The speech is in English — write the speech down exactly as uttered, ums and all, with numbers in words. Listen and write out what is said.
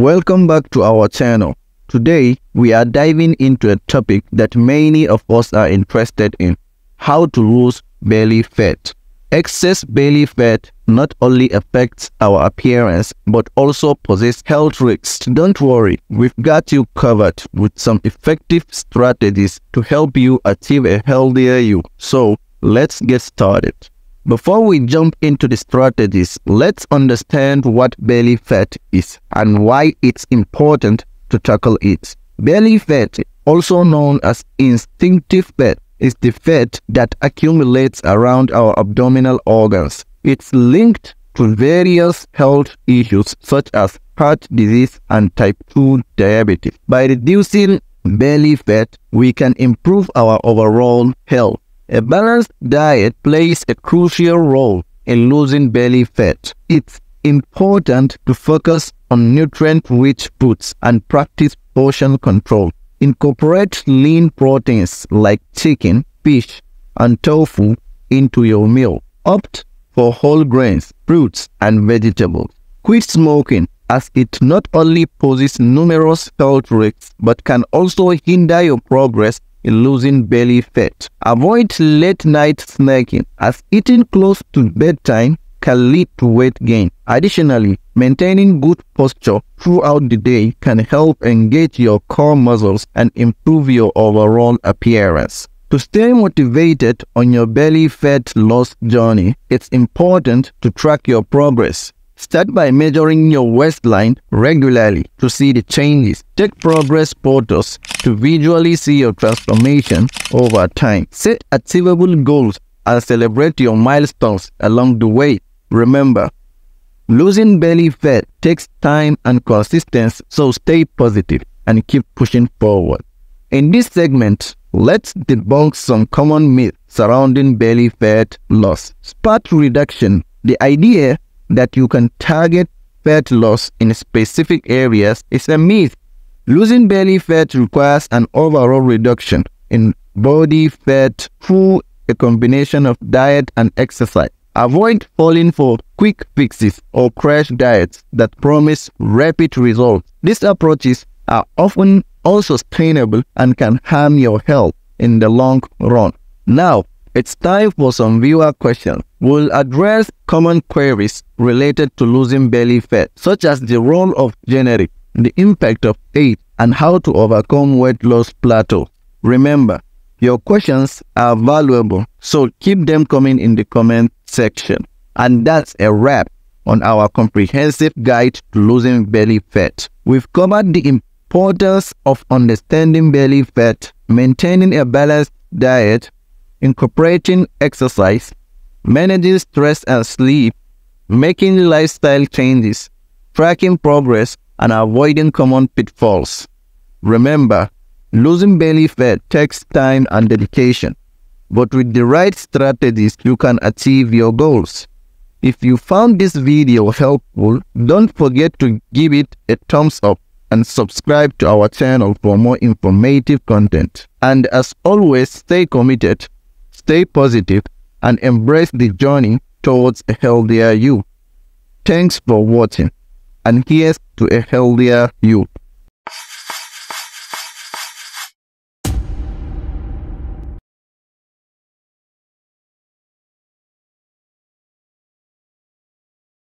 Welcome back to our channel. Today we are diving into a topic that many of us are interested in: how to lose belly fat. Excess belly fat not only affects our appearance but also poses health risks. Don't worry, we've got you covered with some effective strategies to help you achieve a healthier you. So let's get started. Before we jump into the strategies, let's understand what belly fat is and why it's important to tackle it. Belly fat, also known as instinctive fat, is the fat that accumulates around our abdominal organs. It's linked to various health issues such as heart disease and type two diabetes. By reducing belly fat, we can improve our overall health. A balanced diet plays a crucial role in losing belly fat. It's important to focus on nutrient-rich foods and practice portion control. Incorporate lean proteins like chicken, fish, and tofu into your meal. Opt for whole grains, fruits, and vegetables. Quit smoking, as it not only poses numerous health risks but can also hinder your progress in losing belly fat. Avoid late-night snacking, as eating close to bedtime can lead to weight gain. Additionally, maintaining good posture throughout the day can help engage your core muscles and improve your overall appearance. To stay motivated on your belly fat loss journey, it's important to track your progress. Start by measuring your waistline regularly to see the changes. Take progress photos to visually see your transformation over time. Set achievable goals and celebrate your milestones along the way. Remember, losing belly fat takes time and consistency, so stay positive and keep pushing forward. In this segment, let's debunk some common myths surrounding belly fat loss. Spot reduction. The idea that you can target fat loss in specific areas is a myth. Losing belly fat requires an overall reduction in body fat through a combination of diet and exercise. Avoid falling for quick fixes or crash diets that promise rapid results. These approaches are often unsustainable and can harm your health in the long run. Now, it's time for some viewer questions. We'll address common queries related to losing belly fat, such as the role of generic, the impact of age, and how to overcome weight loss plateau. Remember, your questions are valuable, so keep them coming in the comment section. And that's a wrap on our comprehensive guide to losing belly fat. We've covered the importance of understanding belly fat, maintaining a balanced diet, incorporating exercise, managing stress and sleep, making lifestyle changes, tracking progress, and avoiding common pitfalls. Remember, losing belly fat takes time and dedication, but with the right strategies, you can achieve your goals. If you found this video helpful, don't forget to give it a thumbs up and subscribe to our channel for more informative content. And as always, stay committed, stay positive, and embrace the journey towards a healthier you. Thanks for watching, and here's to a healthier you.